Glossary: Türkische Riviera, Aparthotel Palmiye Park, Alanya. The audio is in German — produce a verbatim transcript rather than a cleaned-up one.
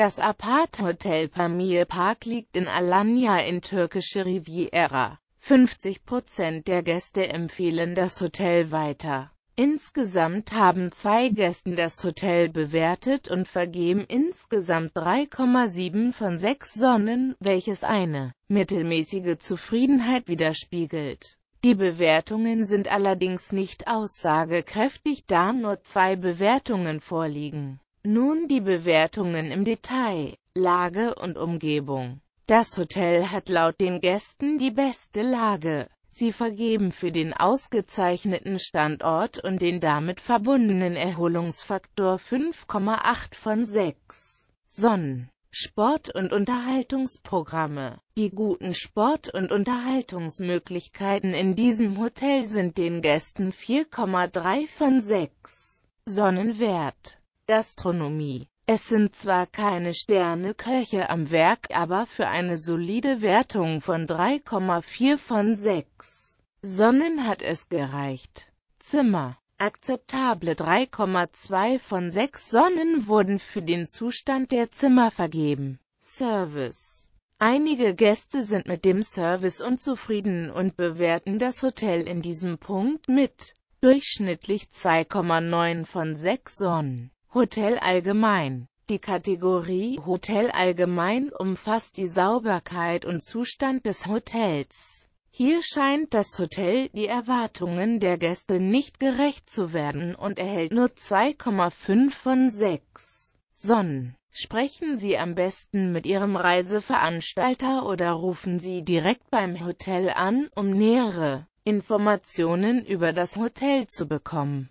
Das Aparthotel Palmiye Park liegt in Alanya in Türkische Riviera. fünfzig Prozent der Gäste empfehlen das Hotel weiter. Insgesamt haben zwei Gäste das Hotel bewertet und vergeben insgesamt drei Komma sieben von sechs Sonnen, welches eine mittelmäßige Zufriedenheit widerspiegelt. Die Bewertungen sind allerdings nicht aussagekräftig, da nur zwei Bewertungen vorliegen. Nun die Bewertungen im Detail, Lage und Umgebung. Das Hotel hat laut den Gästen die beste Lage. Sie vergeben für den ausgezeichneten Standort und den damit verbundenen Erholungsfaktor fünf Komma acht von sechs Sonnen. Sport- und Unterhaltungsprogramme. Die guten Sport- und Unterhaltungsmöglichkeiten in diesem Hotel sind den Gästen vier Komma drei von sechs Sonnen wert. Gastronomie. Es sind zwar keine Sterneköche am Werk, aber für eine solide Wertung von drei Komma vier von sechs Sonnen hat es gereicht. Zimmer. Akzeptable drei Komma zwei von sechs Sonnen wurden für den Zustand der Zimmer vergeben. Service. Einige Gäste sind mit dem Service unzufrieden und bewerten das Hotel in diesem Punkt mit durchschnittlich zwei Komma neun von sechs Sonnen. Hotel allgemein. Die Kategorie Hotel allgemein umfasst die Sauberkeit und Zustand des Hotels. Hier scheint das Hotel die Erwartungen der Gäste nicht gerecht zu werden und erhält nur zwei Komma fünf von sechs Sonnen. Sprechen Sie am besten mit Ihrem Reiseveranstalter oder rufen Sie direkt beim Hotel an, um nähere Informationen über das Hotel zu bekommen.